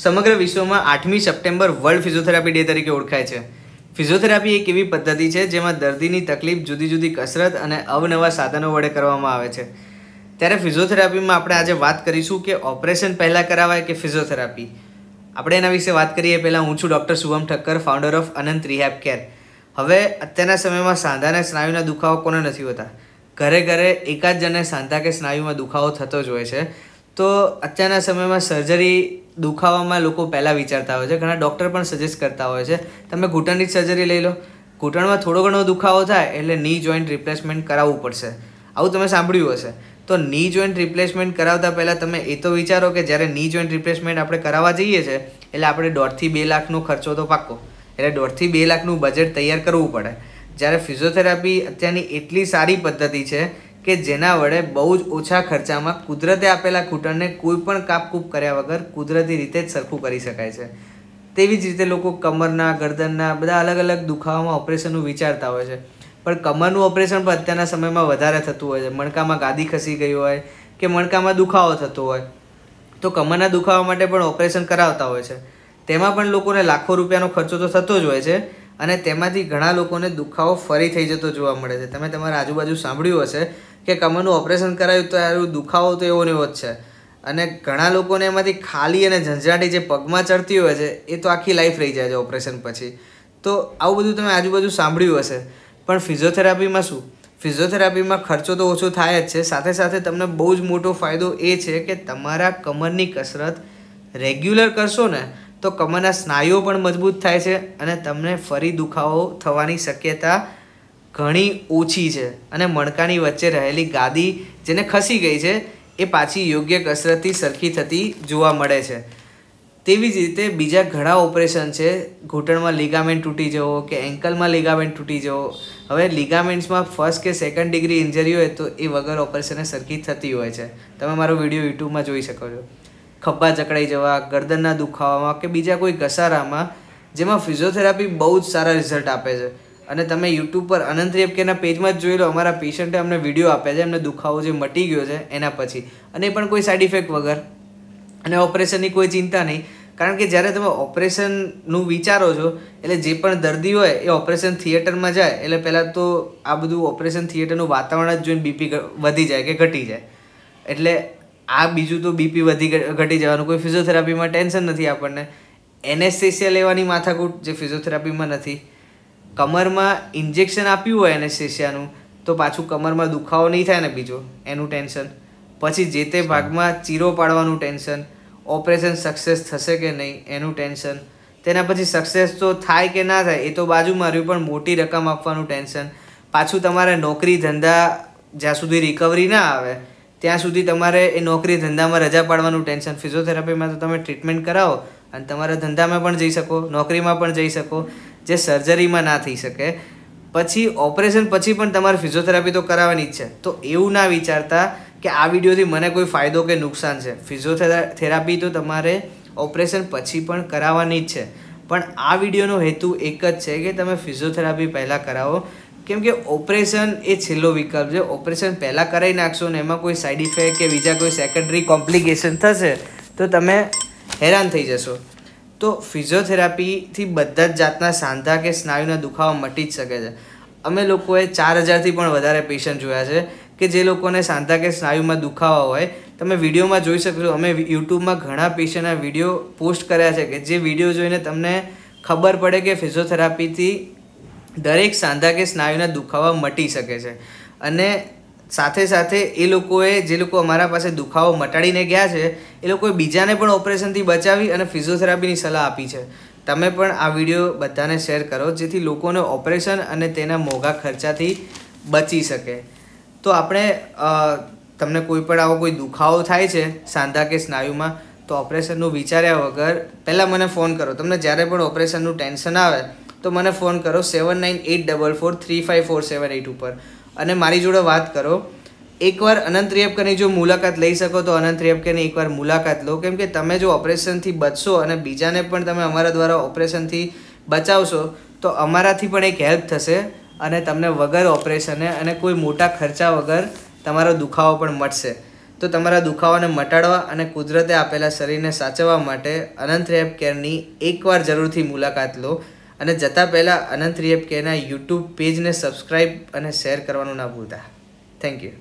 સમગ્ર વિશ્વમાં 8મી સપ્ટેમ્બર વર્લ્ડ ફિઝિયોથેરાપી ડે તરીકે ઓળખાય છે। ફિઝિયોથેરાપી એક એવી પદ્ધતિ છે જેમાં દર્દીની તકલીફ જુદી જુદી કસરત અને અવનવા સાધનો વડે કરવામાં આવે છે। ત્યારે ફિઝિયોથેરાપીમાં આપણે આજે વાત કરીશું કે ઓપરેશન પહેલાં કરાવાય કે ફિઝિયોથેરાપી। આપણે એના વિશે વાત કરીએ પહેલાં હું છું doctor Shubham Thakkar, founder of Anant rehab care. હવે અત્યારના સમયમાં સાંધાના સ્નાયુના દુખાવો કોને નથી હોતા? ઘરે ઘરે એકાદ જણને સાંધા કે સ્નાયુમાં દુખાવો થતો જ હોય છે। તો અત્યારના સમયમાં સર્જરી દુખાવામાં લોકો પહેલાં વિચારતા હોય છે, ઘણા ડૉક્ટર પણ સજેસ્ટ કરતા હોય છે તમે ઘૂંટણની જ સર્જરી લઈ લો, ઘૂંટણમાં થોડો ઘણો દુખાવો થાય એટલે ની જોઈન્ટ રિપ્લેસમેન્ટ કરાવવું પડશે, આવું તમે સાંભળ્યું હશે। તો ની જોઈન્ટ રિપ્લેસમેન્ટ કરાવતા પહેલાં તમે એ તો વિચારો કે જ્યારે ની જોઈન્ટ રિપ્લેસમેન્ટ આપણે કરાવવા જઈએ છીએ એટલે આપણે 1.5 થી 2 લાખનો ખર્ચો તો પાક્કો, એટલે 1.5 થી 2 લાખનું બજેટ તૈયાર કરવું પડે। જ્યારે ફિઝિયોથેરાપી અત્યારની એટલી સારી પદ્ધતિ છે કે જેના વડે બહુ જ ઓછા ખર્ચામાં કુદરતે આપેલા ઘૂંટણને કોઈ પણ કાપકૂપ કર્યા વગર કુદરતી રીતે જ સરખું કરી શકાય છે। તેવી જ રીતે લોકો કમરના, ગરદનના બધા અલગ અલગ દુખાવામાં ઓપરેશનનું વિચારતા હોય છે, પણ કમરનું ઓપરેશન પણ અત્યારના સમયમાં વધારે થતું હોય છે। મણકામાં ગાદી ખસી ગઈ હોય કે મણકામાં દુખાવો થતો હોય તો કમરના દુખાવા માટે પણ ઓપરેશન કરાવતા હોય છે। તેમાં પણ લોકોને લાખો રૂપિયાનો ખર્ચો તો થતો જ હોય છે અને તેમાંથી ઘણા લોકોને દુખાવો ફરી થઈ જતો જોવા મળે છે। તમે તમારા આજુબાજુ સાંભળ્યું હશે કે કમરનું ઓપરેશન કરાયું તો આવું દુખાવો તો એવો ને એવો જ છે, અને ઘણા લોકોને એમાંથી ખાલી અને ઝંઝાટી જે પગમાં ચડતી હોય છે એ તો આખી લાઈફ રહી જાય છે ઓપરેશન પછી। તો આવું બધું તમે આજુબાજુ સાંભળ્યું હશે, પણ ફિઝિયોથેરાપીમાં શું? ફિઝિયોથેરાપીમાં ખર્ચો તો ઓછો થાય જ છે, સાથે સાથે તમને બહુ જ મોટો ફાયદો એ છે કે તમારા કમરની કસરત રેગ્યુલર કરશો ને તો કમરના સ્નાયુઓ પણ મજબૂત થાય છે અને તમને ફરી દુખાવો થવાની શક્યતા ઘણી ઓછી છે, અને મણકાની વચ્ચે રહેલી ગાદી જેને ખસી ગઈ છે એ પાછી યોગ્ય કસરતથી સરખી થતી જોવા મળે છે। તેવી જ રીતે બીજા ઘણા ઓપરેશન છે, ઘૂંટણમાં લિગામેન્ટ તૂટી જવો કે એન્કલમાં લિગામેન્ટ તૂટી જવો, હવે લિગામેન્ટ્સમાં 1st કે 2nd ડિગ્રી ઇન્જરી હોય તો એ વગર ઓપરેશને સરખી થતી હોય છે, તમે મારો વિડીયો યુટ્યુબમાં જોઈ શકો છો। ખભા જકડાઈ જવા, ગરદનના દુખાવામાં કે બીજા કોઈ ઘસારામાં જેમાં ફિઝિયોથેરાપી બહુ જ સારા રિઝલ્ટ આપે છે, અને તમે યુટ્યુબ પર અનંત રેહેબ કેરના પેજમાં જ જોઈ લો, અમારા પેશન્ટે અમને વિડીયો આપ્યા છે એમને દુખાવો જે મટી ગયો છે એના પછી, અને એ પણ કોઈ સાઇડ ઇફેક્ટ વગર અને ઓપરેશનની કોઈ ચિંતા નહીં। કારણ કે જ્યારે તમે ઓપરેશનનું વિચારો છો એટલે જે પણ દર્દી હોય એ ઓપરેશન થિયેટરમાં જાય એટલે પહેલાં તો આ બધું ઓપરેશન થિયેટરનું વાતાવરણ જ જોઈને બીપી વધી જાય કે ઘટી જાય, એટલે આ બીજું તો બીપી ઘટી જવાનું કોઈ ફિઝિયોથેરાપીમાં ટેન્શન નથી આપણને। એનેસ્થેસિયા લેવાની માથાકૂટ જે ફિઝિયોથેરાપીમાં નથી, કમરમાં ઇન્જેક્શન આપ્યું હોય એનેસ્થેસિયાનું તો પાછું કમરમાં દુખાવો નહીં થાય ને બીજો એનું ટેન્શન, પછી જે તે ભાગમાં ચીરો પાડવાનું ટેન્શન, ઓપરેશન સક્સેસ થશે કે નહીં એનું ટેન્શન, તેના પછી સક્સેસ તો થાય કે ના થાય એ તો બાજુમાં રહ્યું, પણ મોટી રકમ આપવાનું ટેન્શન, પાછું તમારે નોકરી ધંધા જ્યાં સુધી રિકવરી ના આવે ત્યાં સુધી તમારે એ નોકરી ધંધામાં રજા પાડવાનું ટેન્શન। ફિઝિયોથેરાપીમાં તો તમે ટ્રીટમેન્ટ કરાવો અને તમારા ધંધામાં પણ જઈ શકો, નોકરીમાં પણ જઈ શકો, જે સર્જરીમાં ના થઈ શકે। પછી ઓપરેશન પછી પણ તમારે ફિઝિયોથેરાપી તો કરાવવાની જ છે, તો એવું ના વિચારતા કે આ વિડીયોથી મને કોઈ ફાયદો કે નુકસાન છે। ફિઝિયોથેરાપી તો તમારે ઓપરેશન પછી પણ કરાવવાની જ છે, પણ આ વિડીયોનો હેતુ એક જ છે કે તમે ફિઝિયોથેરાપી પહેલાં કરાવો, કેમ કે ઓપરેશન એ છેલ્લો વિકલ્પ છે। ઓપરેશન પહેલાં કરાવી નાખશો ને એમાં કોઈ સાઇડ ઇફેક્ટ કે બીજા કોઈ સેકન્ડરી કોમ્પ્લિકેશન થશે તો તમે હેરાન થઈ જશો। તો ફિઝિયોથેરાપીથી બધા જ જાતના સાંધા કે સ્નાયુના દુખાવા મટી જ શકે છે। અમે લોકોએ 4000થી પણ વધારે પેશન્ટ જોયા છે કે જે લોકોને સાંધા કે સ્નાયુમાં દુખાવા હોય, તમે વિડીયોમાં જોઈ શકો છો। અમે યુટ્યુબમાં ઘણા પેશન્ટના વિડીયો પોસ્ટ કર્યા છે કે જે વિડીયો જોઈને તમને ખબર પડે કે ફિઝિયોથેરાપીથી દરેક સાંધા કે સ્નાયુના દુખાવા મટી શકે છે, અને સાથે સાથે એ લોકોએ જે લોકો અમારા પાસે દુખાવો મટાડીને ગયા છે એ લોકોએ બીજાને પણ ઓપરેશનથી બચાવી અને ફિઝિયોથેરાપીની સલાહ આપી છે। તમે પણ આ વિડીયો બધાને શેર કરો જેથી લોકોને ઓપરેશન અને તેના મોંઘા ખર્ચાથી બચી શકે। તો આપણે તમને કોઈ પણ આવો કોઈ દુખાવો થાય છે સાંધા કે સ્નાયુમાં તો ઓપરેશનનું વિચાર્યા વગર પહેલાં મને ફોન કરો, તમને જ્યારે પણ ઓપરેશનનું ટેન્શન આવે તો મને ફોન કરો 7984435478 ઉપર, અને મારી જોડે વાત કરો। એકવાર અનંત રેહેબ કેરની જો મુલાકાત લઈ શકો તો અનંત રેહેબ કેરની એકવાર મુલાકાત લો, કેમ કે તમે જો ઓપરેશનથી બચશો અને બીજાને પણ તમે અમારા દ્વારા ઓપરેશનથી બચાવશો તો અમારાથી પણ એક હેલ્પ થશે, અને તમને વગર ઓપરેશને અને કોઈ મોટા ખર્ચા વગર તમારો દુખાવો પણ મટશે। તો તમારા દુખાવાને મટાડવા અને કુદરતે આપેલા શરીરને સાચવવા માટે અનંત રેહેબ કેરની એકવાર જરૂરથી મુલાકાત લો અને જતાં પહેલાં અનંત રેહેબ કેરના યુટ્યુબ પેજને સબસ્ક્રાઈબ અને શેર કરવાનું ના ભૂલતા. Thank you.